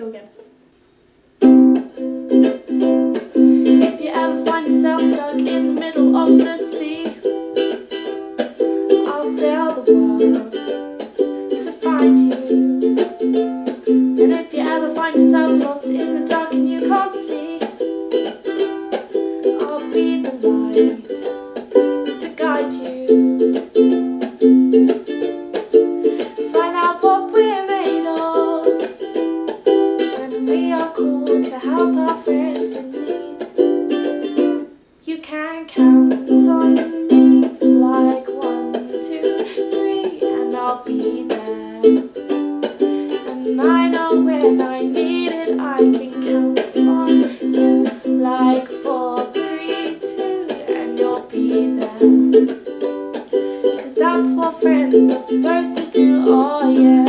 go again. If you ever find yourself stuck in the middle of the sea, I'll sail the world to find you. And if you ever find yourself lost in the dark and you can't see, I'll be the light to guide you. Find out what we're made of, and we are called to help our friends in need. You can count on me, like 1, 2, 3, and I'll be there. And I know when I need it, I can count on you, like 4, 3, 2, and you'll be there. 'Cause that's what friends are supposed to do, oh yeah.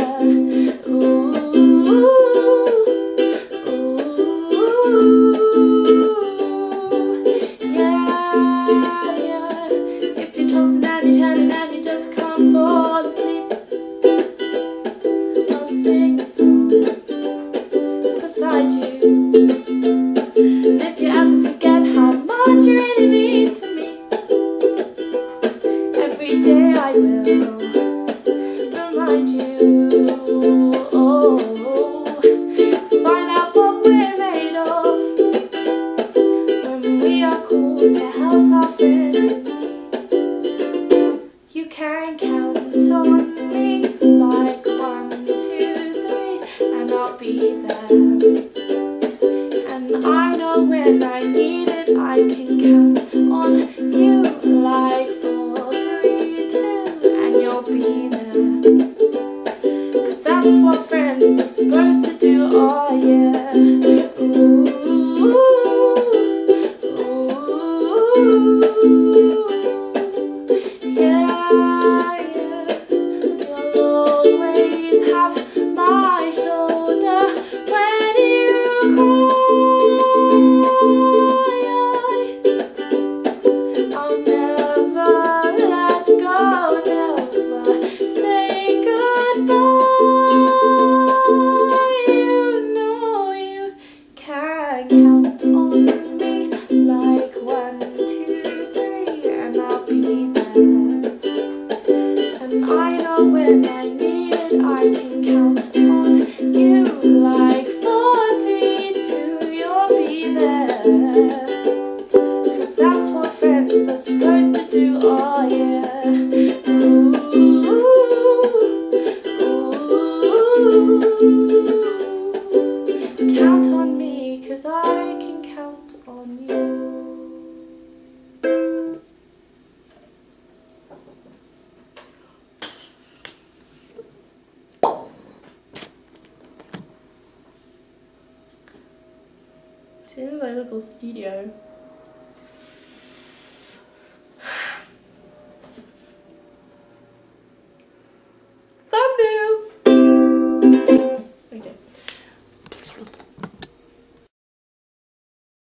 It's in my little studio.